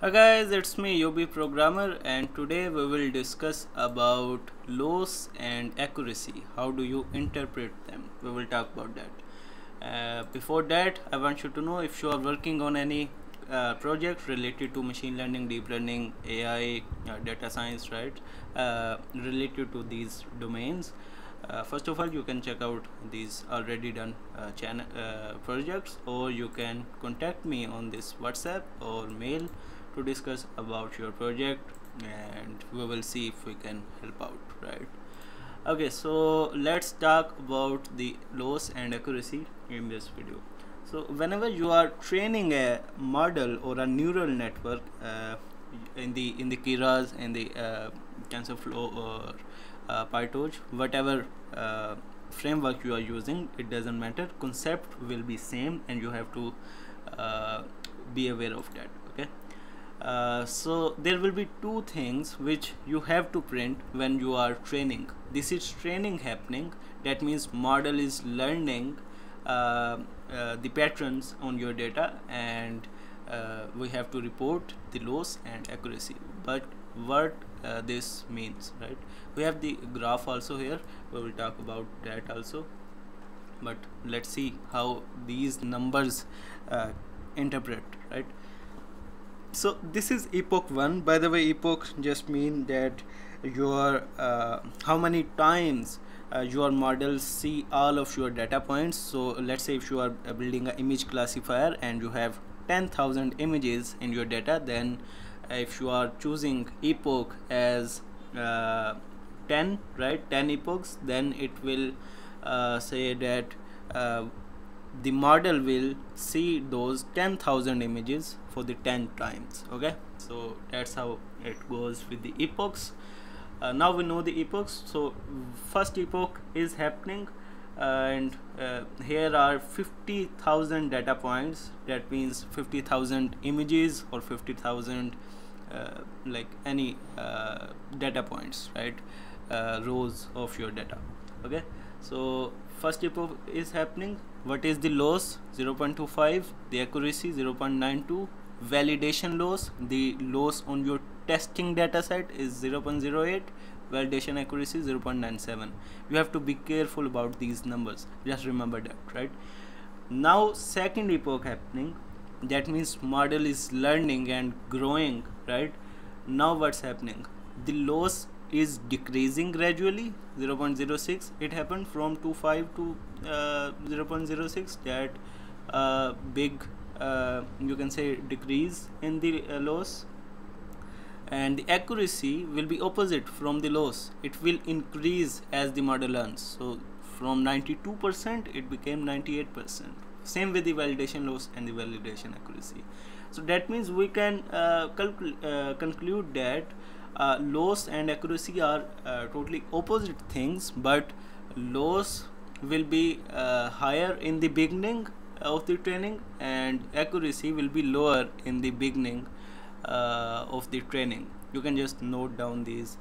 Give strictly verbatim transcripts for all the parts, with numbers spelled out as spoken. Hi guys, it's me U B Programmer, and today we will discuss about loss and accuracy. How do you interpret them? We will talk about that. Uh, before that, I want you to know if you are working on any uh, project related to machine learning, deep learning, A I, uh, data science, right? Uh, related to these domains. Uh, first of all, you can check out these already done uh, channel uh, projects, or you can contact me on this WhatsApp or mail to discuss about your project, and we will see if we can help out, right? Okay, so let's talk about the loss and accuracy in this video. So whenever you are training a model or a neural network uh, in the in the Keras, in the uh, TensorFlow or Uh, PyTorch, whatever uh, framework you are using, it doesn't matter, concept will be same, and you have to uh, be aware of that. Okay, uh, so there will be two things which you have to print when you are training. This is training happening, that means model is learning uh, uh, the patterns on your data, and uh, we have to report the loss and accuracy. But what uh, this means, right? We have the graph also here, we will talk about that also, but let's see how these numbers uh, interpret, right? So this is epoch one. By the way, epoch just mean that your uh, how many times uh, your models see all of your data points. So let's say if you are building an image classifier and you have ten thousand images in your data, then if you are choosing epoch as uh, ten, right, ten epochs, then it will uh, say that uh, the model will see those ten thousand images for the ten times. Okay, so that's how it goes with the epochs. Uh, now we know the epochs. So first epoch is happening, and uh, here are fifty thousand data points. That means fifty thousand images or fifty thousand uh, like any uh, data points, right, uh, rows of your data. Okay, so first epoch is happening. What is the loss? Zero point two five. The accuracy zero point nine two. Validation loss, the loss on your testing data set, is zero point zero eight. Validation accuracy zero point nine seven. You have to be careful about these numbers, just remember that, right? Now second epoch happening, that means model is learning and growing, right? Now what's happening? The loss is decreasing gradually. Zero point zero six, it happened from two point five to uh, zero point zero six. That uh, big uh, you can say decrease in the uh, loss. And the accuracy will be opposite from the loss. It will increase as the model learns. So from ninety-two percent it became ninety-eight percent. Same with the validation loss and the validation accuracy. So that means we can uh, uh, conclude that uh, loss and accuracy are uh, totally opposite things, but loss will be uh, higher in the beginning of the training, and accuracy will be lower in the beginning Uh, of the training. You can just note down these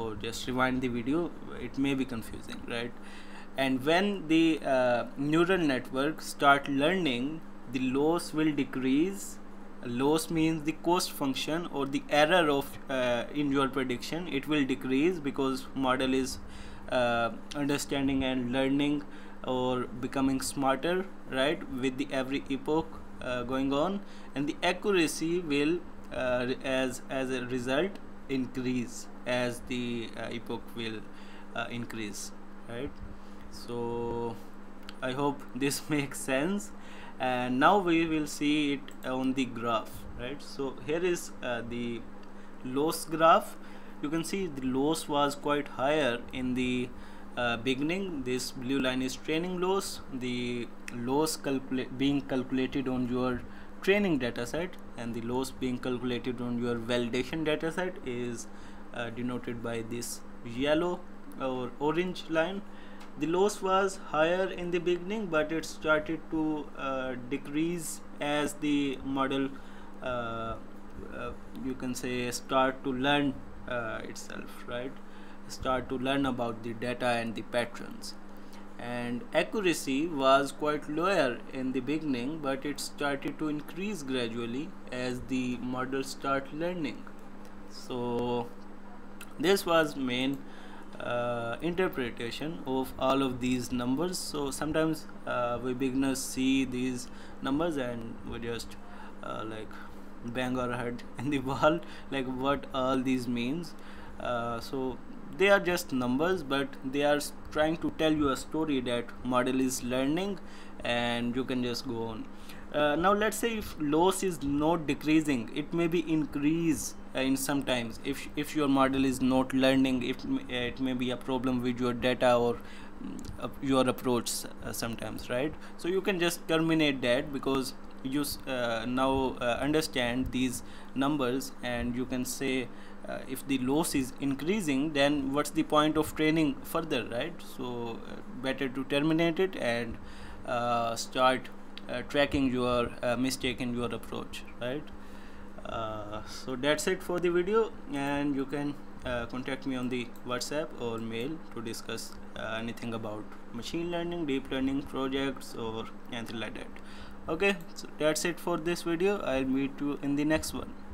or just rewind the video, it may be confusing, right? And when the uh, neural network start learning, the loss will decrease. Loss means the cost function or the error of uh, in your prediction. It will decrease because model is uh, understanding and learning or becoming smarter, right, with the every epoch uh, going on. And the accuracy will Uh, as as a result increase as the uh, epoch will uh, increase, right? So I hope this makes sense, and now we will see it on the graph, right? So here is uh, the loss graph. You can see the loss was quite higher in the uh, beginning. This blue line is training loss, the loss calcula- being calculated on your training dataset, and the loss being calculated on your validation dataset is uh, denoted by this yellow or orange line. The loss was higher in the beginning, but it started to uh, decrease as the model uh, uh, you can say start to learn uh, itself, right? Start to learn about the data and the patterns. and accuracy was quite lower in the beginning, but it started to increase gradually as the model start learning. So this was main uh, interpretation of all of these numbers. So sometimes uh, we beginners see these numbers and we just uh, like bang our head in the wall, like what all these means. Uh, so they are just numbers, but they are trying to tell you a story that model is learning, and you can just go on. Uh, now let's say if loss is not decreasing, it may be increase uh, in sometimes. If if your model is not learning, if it, it may be a problem with your data or uh, your approach uh, sometimes, right? So you can just terminate that, because you uh, now uh, understand these numbers, and you can say uh, if the loss is increasing, then what's the point of training further, right? So uh, better to terminate it and uh, start uh, tracking your uh, mistake in your approach, right? Uh, so that's it for the video, and you can uh, contact me on the WhatsApp or mail to discuss uh, anything about machine learning, deep learning projects, or anything like that. Okay, so that's it for this video. I'll meet you in the next one.